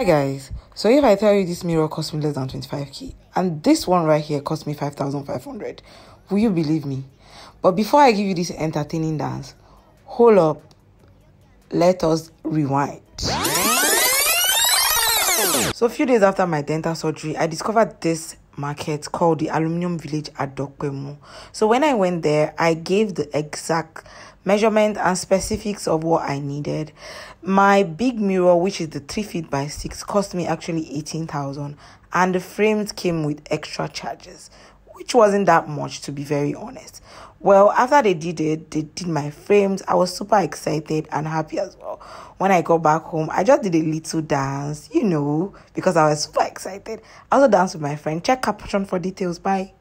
Hi guys, so if I tell you this mirror cost me less than 25k and this one right here cost me 5,500, will you believe me? But before I give you this entertaining dance, hold up, let us rewind. So a few days after my dental surgery, I discovered this market called the Aluminium Village at Dopemu. So when I went there, I gave the exact measurement and specifics of what I needed. My big mirror, which is the 3 feet by 6, cost me actually 18,000, and the frames came with extra charges, which wasn't that much, to be very honest. Well, after they did it, they did my frames. I was super excited and happy as well. When I got back home, I just did a little dance, you know, because I was super excited. I also danced with my friend. Check caption for details. Bye.